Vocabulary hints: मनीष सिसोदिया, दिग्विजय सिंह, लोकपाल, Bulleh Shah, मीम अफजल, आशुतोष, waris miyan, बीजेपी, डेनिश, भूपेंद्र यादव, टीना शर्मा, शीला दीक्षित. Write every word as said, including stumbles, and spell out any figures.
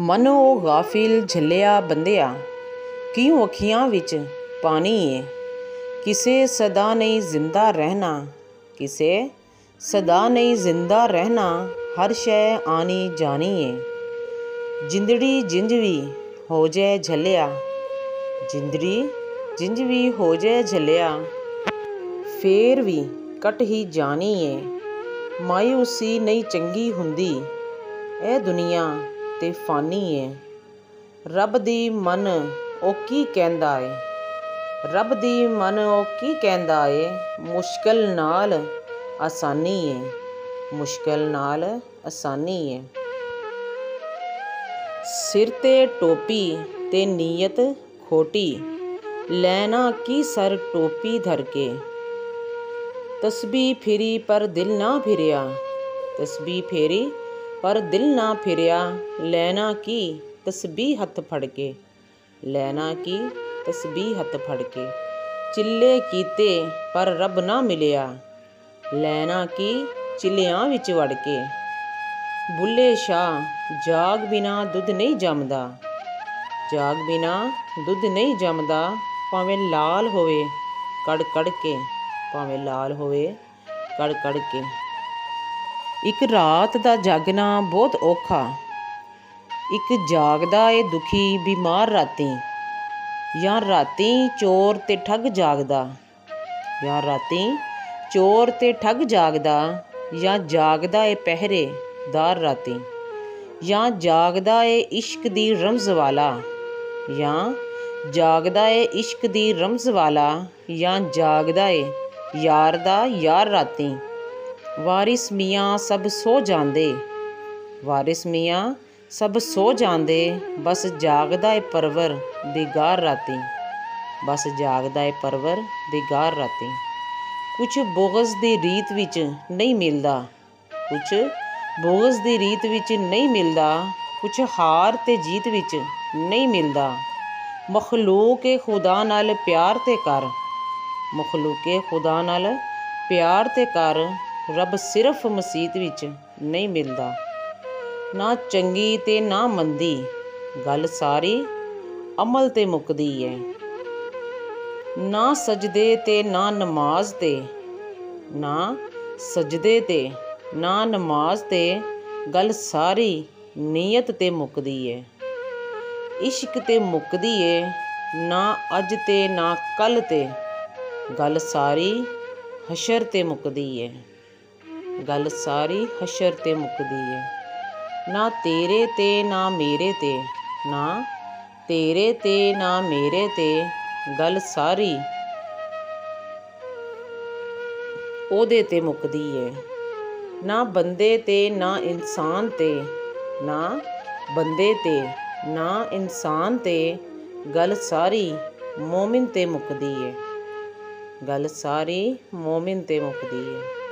मन ओ गाफिल झलिया बंदिया, क्यों अखियां विच पानी है। किसे सदा नहीं जिंदा रहना, किसे सदा नहीं जिंदा रहना, हर शय आनी जानी है। जिंदड़ी जिंजवी हो जाए झलिया, जिंदड़ी जिंजवी हो जाए झलिया, फेर भी कट ही जानी है। मायूसी नहीं चंगी हुंदी, ए दुनिया ते फानी है। रब दी मन ओ की कहंदा है, रब दी मन ओ की कहंदा है, मुश्किल नाल आसानी है, मुश्किल नाल आसानी है। सिर ते टोपी ते नीयत खोटी, लेना की सर टोपी धर के। तस्बी फिरी पर दिल ना फिरिया, तस्बी फेरी पर दिल ना फिरिया, लेना की तस्बी हथ फड़ के, लेना की तस्बी हथ फड़ के। चिल्ले कीते पर रब ना मिलिया, लेना की चिल्लियां विच वड़ के। बुल्ले शाह जाग बिना दुध नहीं जमदा, जाग बिना दुध नहीं जमदा, भावें लाल होवे कड़ कड़ के, भावें लाल होवे कड़ कड़ के। एक रात दा जागना बहुत औखा, एक जागदा ए दुखी बीमार राती, या राती चोर ते ठग जागदा, या राती चोर ते ठग जागदा, या जागदा ए पहरेदार राती, या जागदा ए इश्क दी रमज वाला, या जागदा ए इश्क दी रमज वाला, या जागदा ए यार दा यार राती। वारिस मियाँ सब सो जांदे, वारिस मियाँ सब सो जांदे, बस जागदा ए परवर दिगार राती, बस जागदा ए परवर दिगार राती। कुछ बोगस दी रीत विच नहीं मिलदा, कुछ बोगस दी रीत विच नहीं मिलदा, कुछ हार ते जीत विच नहीं मिलदा। मखलूक ए खुदा नाल प्यार ते कर, मखलूक ए खुदा नाल प्यार ते कर, रब सिर्फ मसीत विच नहीं मिलदा। ना चंगी ते ना मंदी, गल सारी अमल ते मुकदी है। ना सजदे ते ना नमाज ते, ना सजदे ते ना नमाज ते, गल सारी नीयत ते मुकदी है, इश्क ते मुकदी है। ना अज ते ना कल ते, गल सारी हशर ते मुकदी है, गल सारी हशर ते मुकदी है। ना तेरे ते ना मेरे ते, ना तेरे ते ना मेरे ते, गल सारी ओहदे ते मुकदी है। ना बंदे ते ना इंसान ते, ना बंदे ते ना इंसान ते, गल सारी मोमिन ते मुकदी है, गल सारी मोमिन ते मुकदी है।